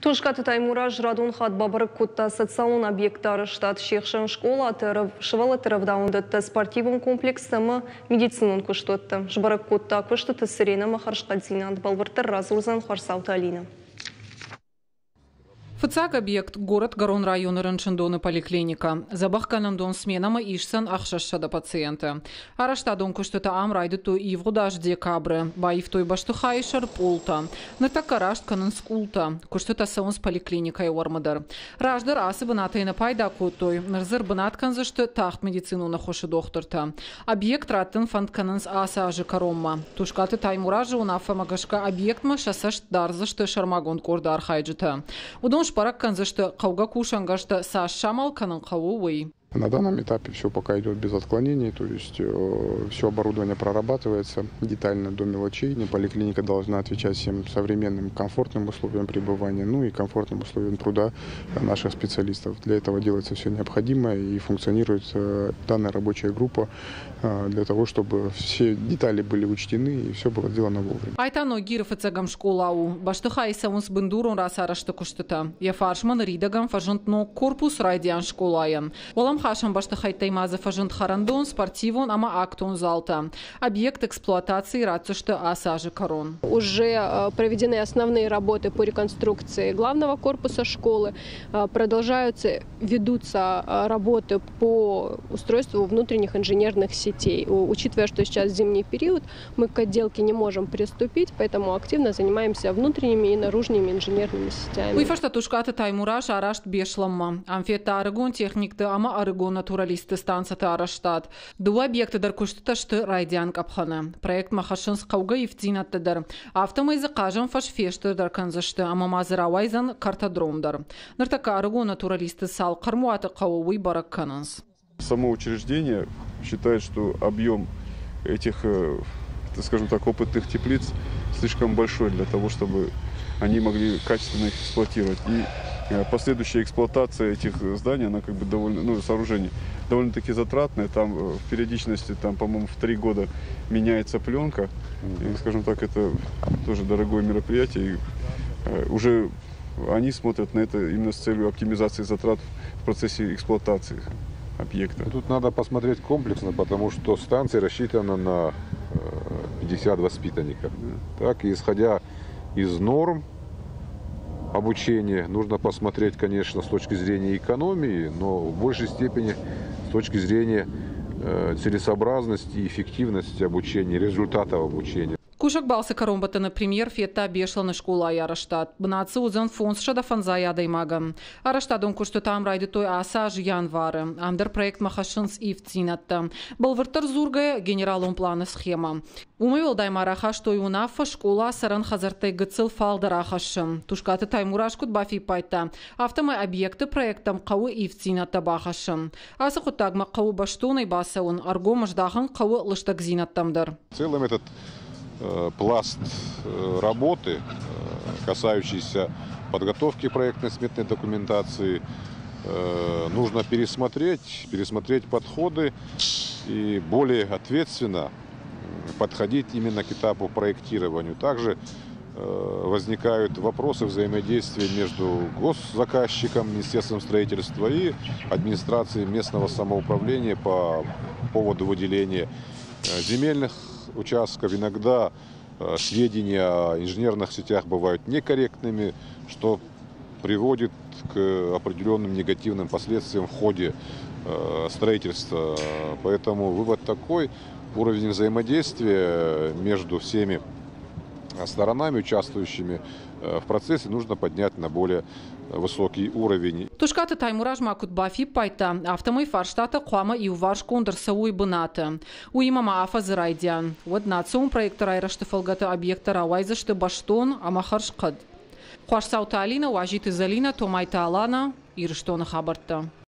Тускъаты Таймураз радун хат бабарык кутта социалын объекттары штат шехшен школа шывалы тырывдауындытты спортивын комплексымы медицинын күштөтті. Жбарык кутта күштіті сиренімі харшқадзинант балвыртыр разурзан харсауты алина. Фыцак объект город Гарон района Ренчендона поликлиника. Забахканам дон сменама ишсан ахшаша до пациента. Арашта дон куштата амрайды то и врудаш декабры. Баив той баштуха и шарполта. Натака рашт канан скулта. Куштата саун с поликлиникой уармадар. Раждар асы банатай на пайда кутой. Нарзар банаткан за что тахт медицину нахоши докторта. Объект раттен фант канан с аса ажи каромма. Тускъаты Таймуразы унафа магашка объект маша сашдар за что шармагон кордар хайджита. Удон на данном этапе все пока идет без отклонений, то есть все оборудование прорабатывается детально до мелочей. Поликлиника должна отвечать всем современным комфортным условиям пребывания, ну и комфортным условиям труда наших специалистов. Для этого делается все необходимое и функционирует данная рабочая группа для того, чтобы все детали были учтены и все было сделано вовремя. Айтано гиров и цегам школау. Баштыхай саунс бендурон расарашта куштыта. Я фаршман ридагам фажонтно корпус райдиан школаян. Хашам баштахай таймаза фажент харандон спортивон ама актон залта. Объект эксплуатации рацушта асажи корон. Уже проведены основные работы по реконструкции главного корпуса школы. Продолжаются, ведутся работы по устройству внутренних инженерных сетей. Учитывая, что сейчас зимний период, мы к отделке не можем приступить, поэтому активно занимаемся внутренними и наружными инженерными сетями. Уйфашта Тускъаты Таймураз арашт бешлама. Амфета аргон техникта ама Аргон натуралисты станцияты араштат. Два объекта даркуштыташты райдиан капхана. Проект махашынс қауға ефтинаттыдар. Автомайзы қажын фашфештыр дарканзышты, ама мазырауайзан картадромдар. Ныртака Аргон натуралисты сал қармуаты қауауы бараккананс. Само учреждение считает, что объем этих, скажем так, опытных теплиц слишком большой для того, чтобы они могли качественно их эксплуатировать. И последующая эксплуатация этих зданий, она как бы довольно, ну, сооружений, довольно-таки затратная. Там в периодичности, там, по-моему, в 3 года меняется пленка. И, скажем так, это тоже дорогое мероприятие. И уже они смотрят на это именно с целью оптимизации затрат в процессе эксплуатации объекта. Тут надо посмотреть комплексно, потому что станция рассчитана на 50 воспитанников. Так, и исходя из норм обучение нужно посмотреть, конечно, с точки зрения экономии, но в большей степени с точки зрения целесообразности и эффективности обучения, результатов обучения. Кушак балсы коромбата, например, фета бешлана школа и араштат. Бнацы узан фонс шада фанзаяда и магам. Араштадом кушта там райды той асаж январы. Амдар проект махашинс и вцинатта. Балвыртар зургая генералом плана схема. Умывал даймараха, что и унафа школа саран хазартай гацил фалдарахашим. Тускъаты Таймураз кутбафи пайта. Автомай объекты проектам кауы и вцинатта бахашим. Асахутагма кауы баштуной басаун. Аргомаждахан кауы лыштагзинаттамдар. В целом этот пласт работы, касающийся подготовки проектно-сметной документации, нужно пересмотреть подходы и более ответственно подходить именно к этапу проектирования. Также возникают вопросы взаимодействия между госзаказчиком, Министерством строительства и администрацией местного самоуправления по поводу выделения земельных участков. Иногда сведения о инженерных сетях бывают некорректными, что приводит к определенным негативным последствиям в ходе строительства. Поэтому вывод такой: уровень взаимодействия между всеми сторонами, участвующими в процессе, нужно поднять на более высокий уровень. Тускъаты Таймураз макут бафи пайта, автомой фарштата куама и уварш кондерсау и баната. Уимама афа зрайдян. Вот национ проекта райраштафалгата объекта рауайза, что баштон, амахаршкад. Хуашсаута Алина, уажит из Алина, Томайта Алана, Ирштона Хабарта.